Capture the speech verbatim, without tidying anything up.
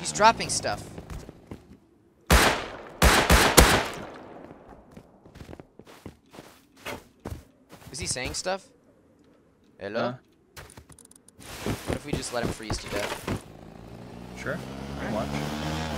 He's dropping stuff. Is he saying stuff? Hello? Uh. What if we just let him freeze to death? Sure. All right. Watch.